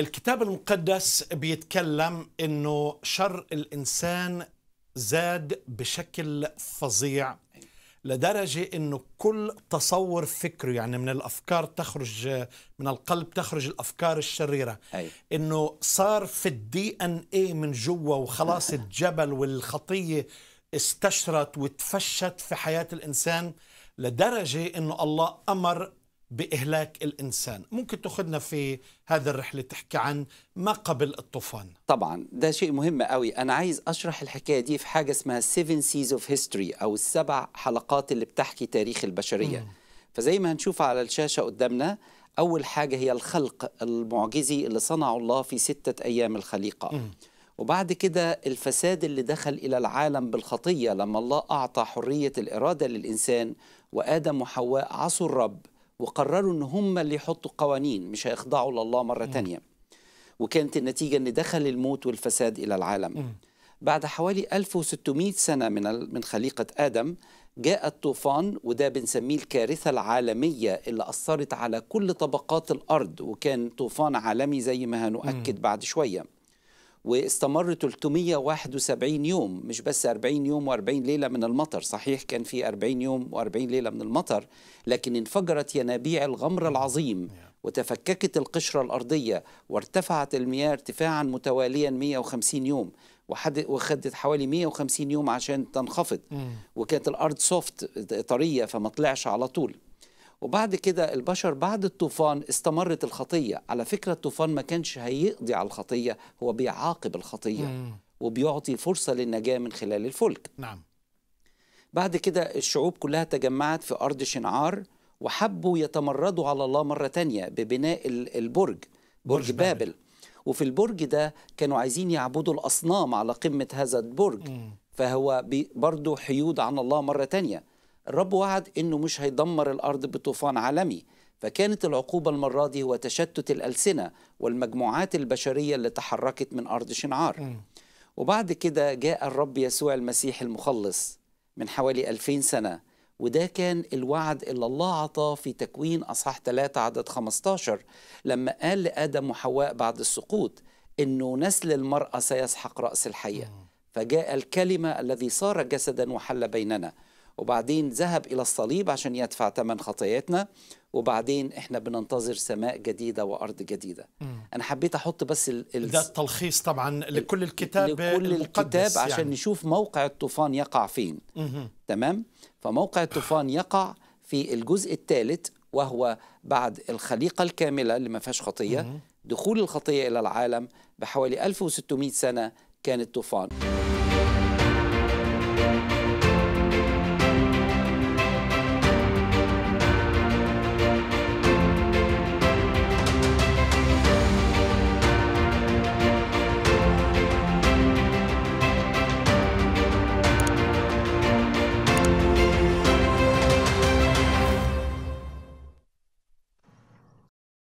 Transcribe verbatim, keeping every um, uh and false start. الكتاب المقدس بيتكلم إنه شر الإنسان زاد بشكل فظيع لدرجة إنه كل تصور فكري، يعني من الأفكار تخرج من القلب تخرج الأفكار الشريرة، إنه صار في الدي إن إيه من جوا، وخلاص الجبل والخطية استشرت وتفشت في حياة الإنسان لدرجة إنه الله أمر بإهلاك الإنسان. ممكن تاخذنا في هذا الرحلة تحكي عن ما قبل الطوفان؟ طبعا ده شيء مهم قوي. أنا عايز أشرح الحكاية دي في حاجة اسمها Seven Seas of History، أو السبع حلقات اللي بتحكي تاريخ البشرية. مم. فزي ما هنشوف على الشاشة قدامنا، أول حاجة هي الخلق المعجزي اللي صنعه الله في ستة أيام الخليقة. مم. وبعد كده الفساد اللي دخل إلى العالم بالخطية لما الله أعطى حرية الإرادة للإنسان، وآدم وحواء عصوا الرب وقرروا ان هم اللي يحطوا قوانين، مش هيخضعوا لله مرة م. تانية. وكانت النتيجة ان دخل الموت والفساد الى العالم. م. بعد حوالي ألف وستمائة سنة من من خليقة آدم جاء الطوفان، وده بنسميه الكارثة العالمية اللي أثرت على كل طبقات الأرض، وكان طوفان عالمي زي ما هنؤكد م. بعد شوية. واستمر ثلاثمائة وواحد وسبعين يوم، مش بس أربعين يوم وأربعين ليلة من المطر. صحيح كان في أربعين يوم وأربعين ليلة من المطر، لكن انفجرت ينابيع الغمر العظيم وتفككت القشرة الأرضية وارتفعت المياه ارتفاعا متواليا مائة وخمسين يوم، وخدت حوالي مائة وخمسين يوم عشان تنخفض. وكانت الأرض سوفت طرية فما طلعش على طول. وبعد كده البشر بعد الطوفان استمرت الخطية. على فكرة الطوفان ما كانش هيقضي على الخطية، هو بيعاقب الخطية مم. وبيعطي فرصة للنجاة من خلال الفلك. نعم. بعد كده الشعوب كلها تجمعت في أرض شنعار، وحبوا يتمردوا على الله مرة تانية ببناء البرج، برج, برج بابل. بابل. وفي البرج ده كانوا عايزين يعبدوا الأصنام على قمة هذا البرج. مم. فهو برضو حيود عن الله مرة تانية. الرب وعد إنه مش هيدمر الأرض بطوفان عالمي، فكانت العقوبة المرة دي هو تشتت الألسنة والمجموعات البشرية اللي تحركت من أرض شنعار. م. وبعد كده جاء الرب يسوع المسيح المخلص من حوالي ألفين سنة، وده كان الوعد اللي الله عطاه في تكوين أصحاح ثلاثة عدد خمسة عشر، لما قال لآدم وحواء بعد السقوط إنه نسل المرأة سيسحق رأس الحية. م. فجاء الكلمة الذي صار جسدا وحل بيننا، وبعدين ذهب إلى الصليب عشان يدفع ثمن خطاياتنا، وبعدين إحنا بننتظر سماء جديدة وأرض جديدة. م. أنا حبيت أحط بس ال ال ده التلخيص طبعا لكل الكتاب، لكل الكتاب عشان يعني نشوف موقع الطوفان يقع فين. م. تمام؟ فموقع الطوفان يقع في الجزء الثالث، وهو بعد الخليقة الكاملة اللي ما فيهاش خطية، م. دخول الخطية إلى العالم بحوالي ألف وستمائة سنة كان الطوفان.